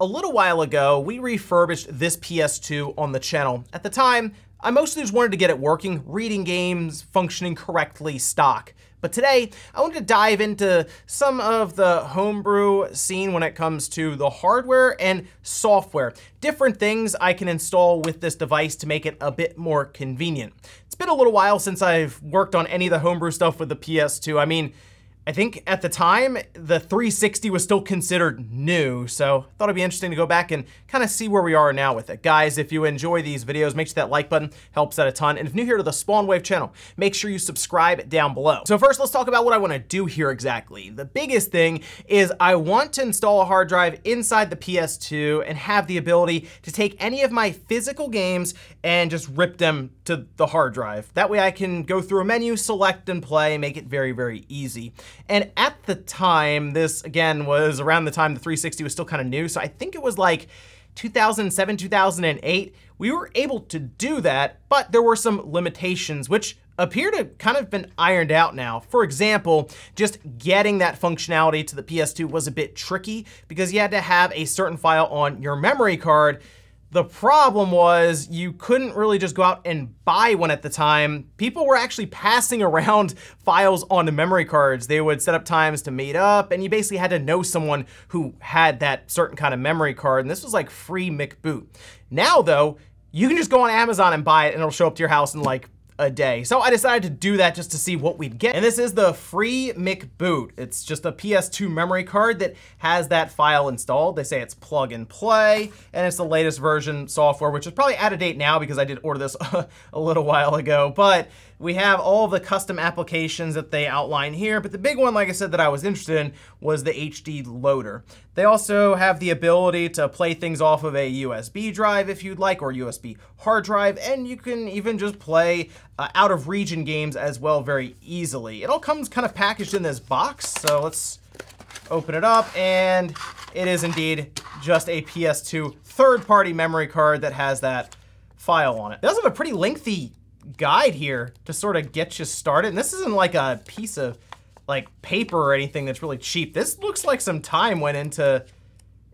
A little while ago, we refurbished this PS2 on the channel. At the time, I mostly just wanted to get it working, reading games, functioning correctly stock. But today, I wanted to dive into some of the homebrew scene when it comes to the hardware and software. Different things I can install with this device to make it a bit more convenient. It's been a little while since I've worked on any of the homebrew stuff with the PS2. I mean, I think at the time, the 360 was still considered new, so I thought it'd be interesting to go back and kind of see where we are now with it. Guys, if you enjoy these videos, make sure that like button helps out a ton. And if you're new here to the Spawn Wave channel, make sure you subscribe down below. So first, let's talk about what I want to do here exactly. The biggest thing is I want to install a hard drive inside the PS2 and have the ability to take any of my physical games and just rip them to the hard drive. That way I can go through a menu, select and play, make it very, very easy. And at the time, this again was around the time the 360 was still kind of new, so I think it was like 2007, 2008, we were able to do that, but there were some limitations, which appear to kind of been ironed out now. For example, just getting that functionality to the PS2 was a bit tricky because you had to have a certain file on your memory card. The problem was you couldn't really just go out and buy one at the time. People were actually passing around files onto memory cards. They would set up times to meet up, and you basically had to know someone who had that certain kind of memory card, and this was like FreeMcBoot. Now though, you can just go on Amazon and buy it, and it'll show up to your house in like a day. So I decided to do that just to see what we'd get. And this is the FreeMcBoot. It's just a PS2 memory card that has that file installed. They say it's plug and play, and it's the latest version software, which is probably out of date now because I did order this a little while ago. But we have all of the custom applications that they outline here. But the big one, like I said, that I was interested in was the HD Loader. They also have the ability to play things off of a USB drive if you'd like, or USB hard drive, and you can even just play out of region games as well very easily. It all comes kind of packaged in this box, so let's open it up, and it is indeed just a PS2 third-party memory card that has that file on it. It does have a pretty lengthy guide here to sort of get you started, and this isn't like a piece of like paper or anything that's really cheap. This looks like some time went into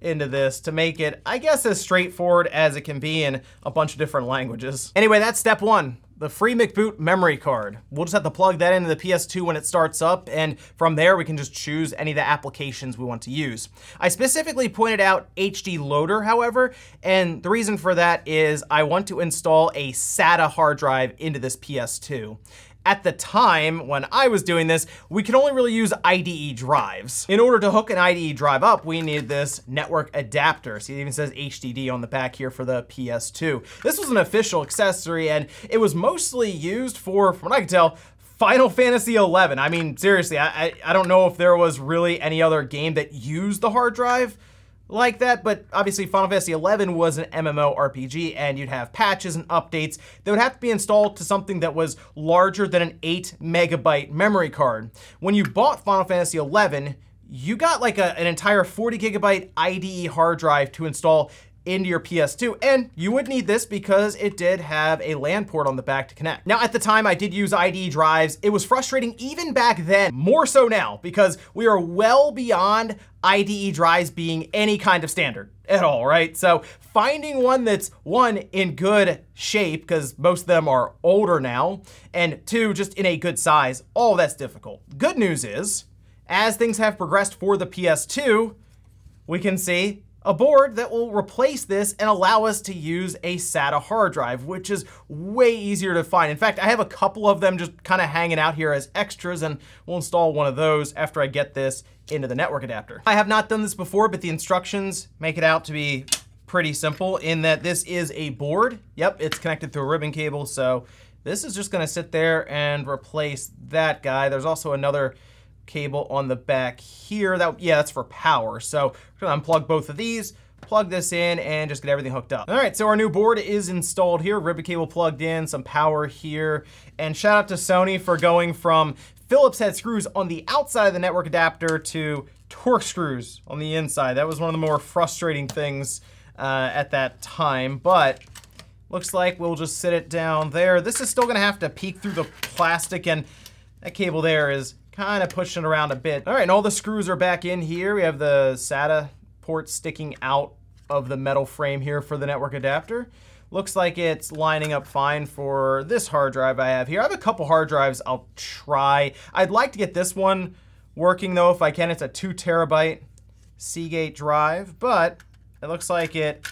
this to make it, I guess, as straightforward as it can be in a bunch of different languages. Anyway, that's step one. The FreeMcBoot memory card. We'll just have to plug that into the PS2 when it starts up, and from there we can just choose any of the applications we want to use. I specifically pointed out HD Loader, however, and the reason for that is I want to install a SATA hard drive into this PS2. At the time when I was doing this, we could only really use IDE drives. In order to hook an IDE drive up, we need this network adapter. See, it even says HDD on the back here for the PS2. This was an official accessory, and it was mostly used for, from what I can tell, Final Fantasy XI. I mean, seriously, I don't know if there was really any other game that used the hard drive like that, but obviously Final Fantasy XI was an MMORPG, and you'd have patches and updates that would have to be installed to something that was larger than an 8 megabyte memory card. When you bought Final Fantasy XI, you got like an entire 40 gigabyte IDE hard drive to install into your PS2, and you would need this because it did have a LAN port on the back to connect. Now, at the time, I did use IDE drives. It was frustrating even back then, more so now, because we are well beyond IDE drives being any kind of standard at all, right? So finding one that's, one, in good shape, because most of them are older now, and two, just in a good size, all that's difficult. Good news is, as things have progressed for the PS2, we can see a board that will replace this and allow us to use a SATA hard drive, which is way easier to find. In fact, I have a couple of them just kind of hanging out here as extras, and we'll install one of those after I get this into the network adapter. I have not done this before, but the instructions make it out to be pretty simple in that this is a board. Yep, it's connected through a ribbon cable, so this is just gonna sit there and replace that guy. There's also another cable on the back here. Yeah, that's for power. So we're gonna unplug both of these, plug this in, and just get everything hooked up. All right, so our new board is installed here, ribbon cable plugged in, some power here, and shout out to Sony for going from Phillips head screws on the outside of the network adapter to Torx screws on the inside. That was one of the more frustrating things at that time, but looks like we'll just sit it down there. This is still gonna have to peek through the plastic, and that cable there is kind of pushing it around a bit. All right, and all the screws are back in here. We have the SATA port sticking out of the metal frame here for the network adapter. Looks like it's lining up fine for this hard drive I have here. I have a couple hard drives I'll try. I'd like to get this one working though if I can. It's a 2 terabyte Seagate drive, but it looks like it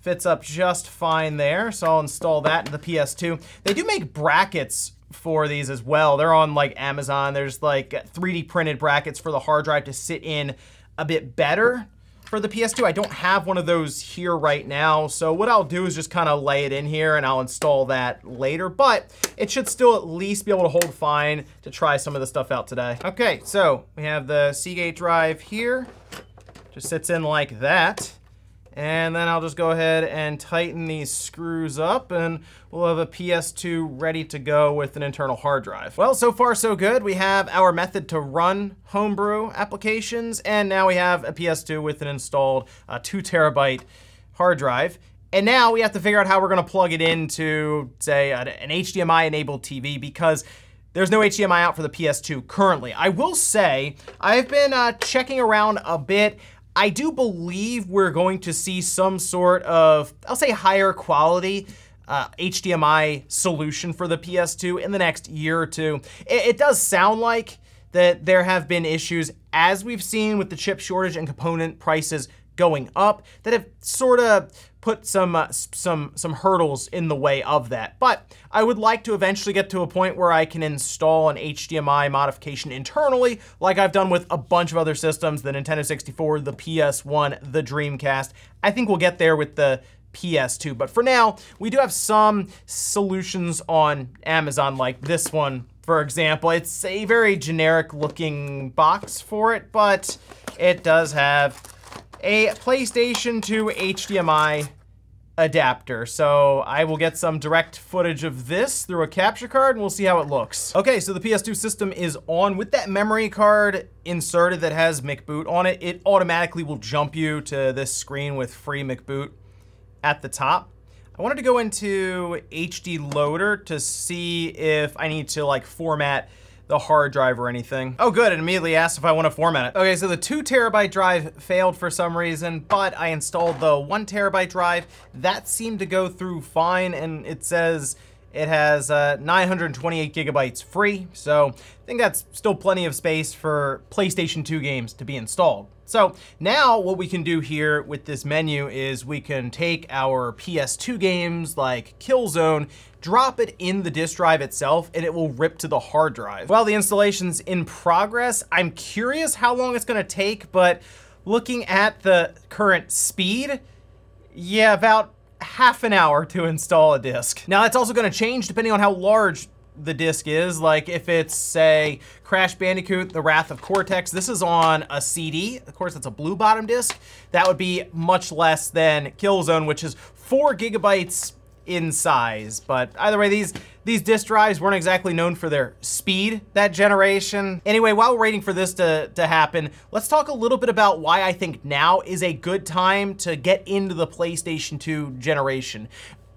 fits up just fine there. So I'll install that into the PS2. They do make brackets for these as well. They're on like Amazon. There's like 3D printed brackets for the hard drive to sit in a bit better. For the PS2, I don't have one of those here right now, so what I'll do is just kind of lay it in here and I'll install that later, but it should still at least be able to hold fine to try some of the stuff out today. Okay, so we have the Seagate drive here. Just sits in like that. And then I'll just go ahead and tighten these screws up and we'll have a PS2 ready to go with an internal hard drive. Well, so far so good. We have our method to run homebrew applications, and now we have a PS2 with an installed 2 terabyte hard drive. And now we have to figure out how we're gonna plug it into, say, an HDMI enabled TV, because there's no HDMI out for the PS2 currently. I will say, I've been checking around a bit. I do believe we're going to see some sort of, I'll say, higher quality HDMI solution for the PS2 in the next year or two. It does sound like that there have been issues, as we've seen with the chip shortage and component prices going up, that have sort of put some hurdles in the way of that. But I would like to eventually get to a point where I can install an HDMI modification internally, like I've done with a bunch of other systems, the Nintendo 64, the PS1, the Dreamcast. I think we'll get there with the PS2, but for now, we do have some solutions on Amazon, like this one, for example. It's a very generic looking box for it, but it does have a PlayStation 2 HDMI adapter. So I will get some direct footage of this through a capture card and we'll see how it looks. Okay, so the PS2 system is on with that memory card inserted that has McBoot on it. It automatically will jump you to this screen with Free McBoot at the top. I wanted to go into HD Loader to see if I need to like format the hard drive or anything. Oh good, it immediately asked if I want to format it. Okay, so the 2 terabyte drive failed for some reason, but I installed the 1 terabyte drive. That seemed to go through fine, and it says it has 928 gigabytes free. So I think that's still plenty of space for PlayStation 2 games to be installed. So now what we can do here with this menu is we can take our PS2 games like Killzone, drop it in the disk drive itself, and it will rip to the hard drive. Well, the installation's in progress. I'm curious how long it's gonna take, but looking at the current speed, yeah, about half an hour to install a disk. Now that's also gonna change depending on how large the disk is. Like if it's, say, Crash Bandicoot: The Wrath of Cortex, this is on a CD. Of course, it's a blue bottom disk. That would be much less than Killzone, which is 4 gigabytes in size. But either way, these disk drives weren't exactly known for their speed, that generation. Anyway, while we're waiting for this to happen, let's talk a little bit about why I think now is a good time to get into the PlayStation 2 generation.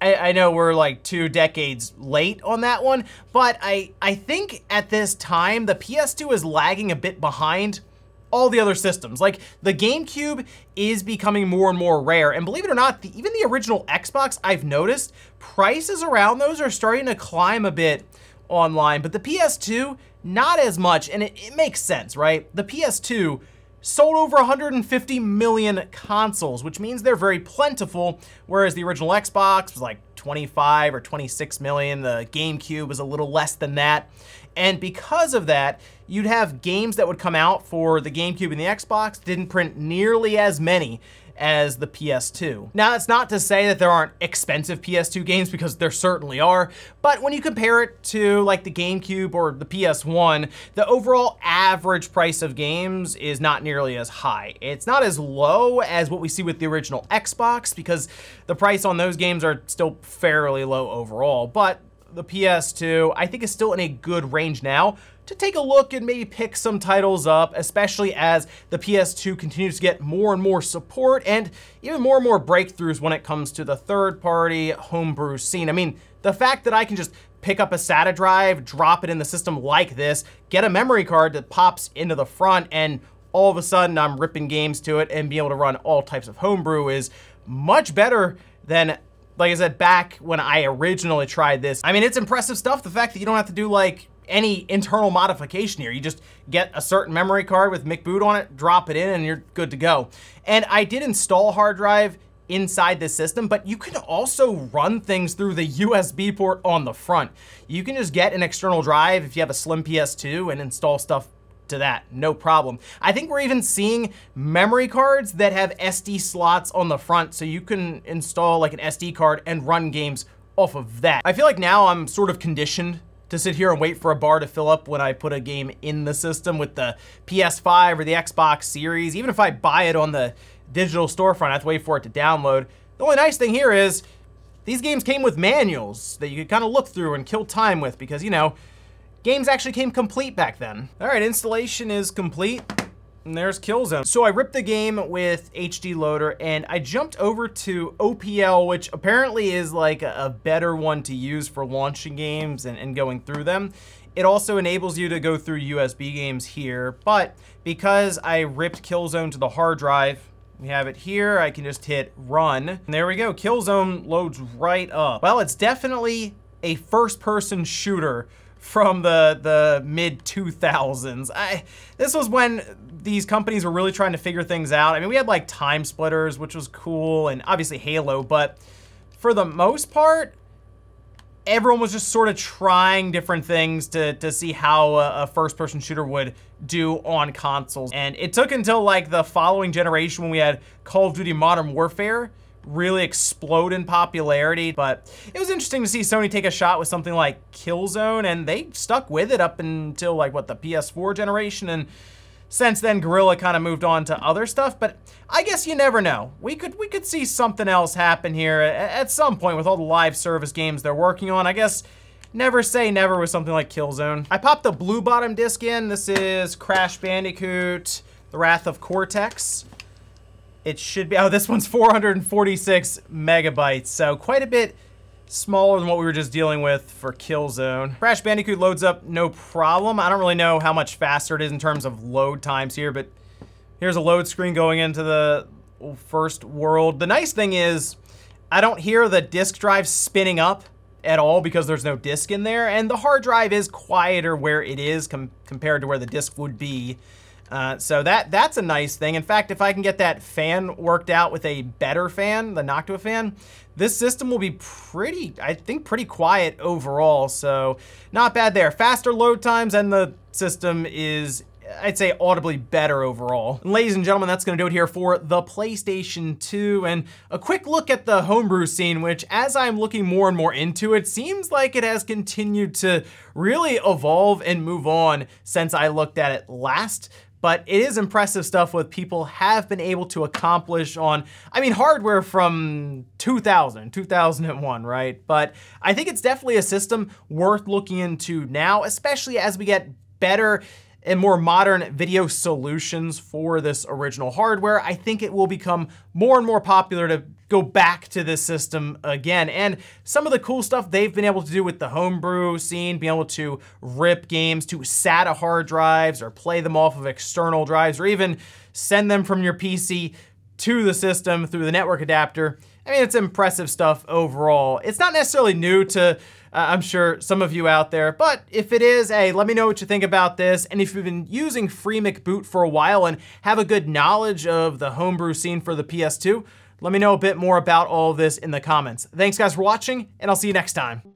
I know we're like 2 decades late on that one, but I think at this time, the PS2 is lagging a bit behind all the other systems. Like the GameCube is becoming more and more rare, and believe it or not, even the original Xbox, I've noticed prices around those are starting to climb a bit online, but the PS2, not as much, and it makes sense, right? The PS2 sold over 150 million consoles, which means they're very plentiful, whereas the original Xbox was like 25 or 26 million, the GameCube was a little less than that. And because of that, you'd have games that would come out for the GameCube and the Xbox didn't print nearly as many as the PS2. Now, that's not to say that there aren't expensive PS2 games, because there certainly are, but when you compare it to like the GameCube or the PS1, the overall average price of games is not nearly as high. It's not as low as what we see with the original Xbox, because the price on those games are still fairly low overall, but the PS2, I think, is still in a good range now to take a look and maybe pick some titles up, especially as the PS2 continues to get more and more support and even more and more breakthroughs when it comes to the third-party homebrew scene. I mean, the fact that I can just pick up a SATA drive, drop it in the system like this, get a memory card that pops into the front, and all of a sudden I'm ripping games to it and being able to run all types of homebrew is much better than, like I said, back when I originally tried this. I mean, it's impressive stuff, the fact that you don't have to do like any internal modification here. You just get a certain memory card with McBoot on it, drop it in, and you're good to go. And I did install hard drive inside this system, but you can also run things through the USB port on the front. You can just get an external drive if you have a slim PS2 and install stuff to that, no problem. I think we're even seeing memory cards that have SD slots on the front, so you can install like an SD card and run games off of that. I feel like now I'm sort of conditioned to sit here and wait for a bar to fill up when I put a game in the system with the PS5 or the Xbox Series. Even if I buy it on the digital storefront, I have to wait for it to download. The only nice thing here is these games came with manuals that you could kind of look through and kill time with, because, you know, games actually came complete back then. All right, installation is complete, and there's Killzone. So I ripped the game with HD Loader, and I jumped over to OPL, which apparently is like a better one to use for launching games and going through them. It also enables you to go through USB games here, but because I ripped Killzone to the hard drive, we have it here, I can just hit run. And there we go, Killzone loads right up. Well, it's definitely a first-person shooter from the mid-2000s. This was when these companies were really trying to figure things out. I mean, we had like TimeSplitters, which was cool, and obviously Halo, but for the most part, everyone was just sort of trying different things to see how a first-person shooter would do on consoles. And it took until like the following generation when we had Call of Duty: Modern Warfare really explode in popularity. But it was interesting to see Sony take a shot with something like Killzone, and they stuck with it up until like, what, the PS4 generation, and since then Guerrilla kind of moved on to other stuff. But I guess you never know, we could see something else happen here at some point with all the live service games they're working on. I guess never say never with something like Killzone. I popped the blue bottom disc in. This is Crash Bandicoot: The Wrath of Cortex. It should be, oh, this one's 446 megabytes, so quite a bit smaller than what we were just dealing with for Killzone. Crash Bandicoot loads up no problem. I don't really know how much faster it is in terms of load times here, but here's a load screen going into the first world. The nice thing is I don't hear the disk drive spinning up at all because there's no disk in there, and the hard drive is quieter where it is compared to where the disk would be. So that's a nice thing. In fact, if I can get that fan worked out with a better fan, the Noctua fan, this system will be pretty, I think, pretty quiet overall. So not bad there. Faster load times, and the system is, I'd say, audibly better overall. And ladies and gentlemen, that's gonna do it here for the PlayStation 2 and a quick look at the homebrew scene, which, as I'm looking more and more into it, seems like it has continued to really evolve and move on since I looked at it last. But it is impressive stuff what people have been able to accomplish on, I mean, hardware from 2000, 2001, right? But I think it's definitely a system worth looking into now, especially as we get better and more modern video solutions for this original hardware. I think it will become more and more popular to go back to this system again. And some of the cool stuff they've been able to do with the homebrew scene, being able to rip games to SATA hard drives or play them off of external drives or even send them from your PC to the system through the network adapter. I mean, it's impressive stuff overall. It's not necessarily new to I'm sure some of you out there, but if it is, hey, let me know what you think about this. And if you've been using FreeMcBoot for a while and have a good knowledge of the homebrew scene for the PS2, let me know a bit more about all of this in the comments. Thanks guys for watching, and I'll see you next time.